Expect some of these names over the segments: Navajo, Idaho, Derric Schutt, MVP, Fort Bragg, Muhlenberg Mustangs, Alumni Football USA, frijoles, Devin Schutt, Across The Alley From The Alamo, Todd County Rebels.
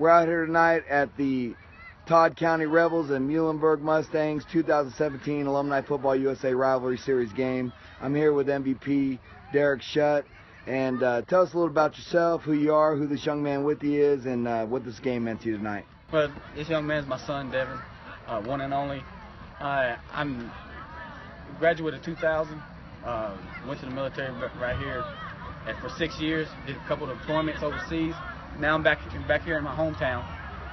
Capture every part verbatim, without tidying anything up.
We're out here tonight at the Todd County Rebels and Muhlenberg Mustangs two thousand seventeen Alumni Football U S A Rivalry Series game. I'm here with M V P Derric Schutt. And uh, tell us a little about yourself, who you are, who this young man with you is, and uh, what this game meant to you tonight. Well, this young man's my son, Devin, uh, one and only. Uh, I'm graduated two thousand, uh, went to the military right here and for six years, did a couple of deployments overseas. Now I'm back back here in my hometown.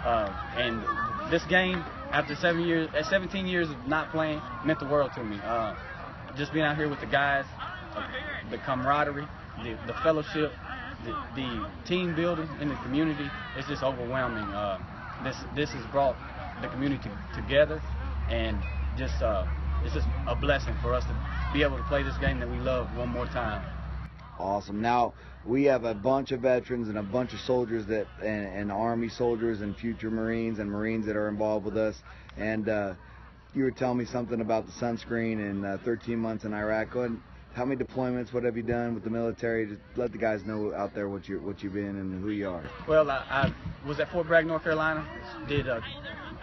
Uh, and this game, after seven years, at seventeen years of not playing, meant the world to me. Uh, just being out here with the guys, uh, the camaraderie, the, the fellowship, the, the team building in the community, it's just overwhelming. Uh, this this has brought the community together, and just uh, it's just a blessing for us to be able to play this game that we love one more time. Awesome. Now we have a bunch of veterans and a bunch of soldiers that and, and Army soldiers and future Marines and Marines that are involved with us. And uh, you were telling me something about the sunscreen and uh, thirteen months in Iraq. Go ahead and how many deployments? What have you done with the military? Just let the guys know out there what you what you've been and who you are. Well, I, I was at Fort Bragg, North Carolina. Did uh,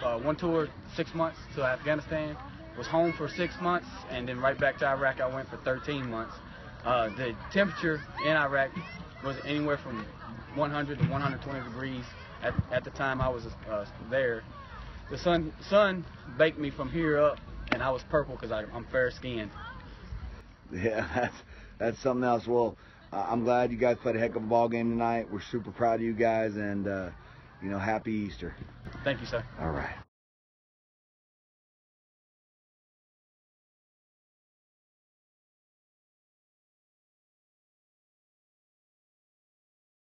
uh, one tour, six months to Afghanistan. Was home for six months, and then right back to Iraq. I went for thirteen months. Uh, the temperature in Iraq was anywhere from one hundred to one hundred twenty degrees at, at the time I was uh, there. The sun, sun baked me from here up, and I was purple because I'm fair-skinned. Yeah, that's, that's something else. Well, uh, I'm glad you guys played a heck of a ball game tonight. We're super proud of you guys, and, uh, you know, happy Easter. Thank you, sir. All right.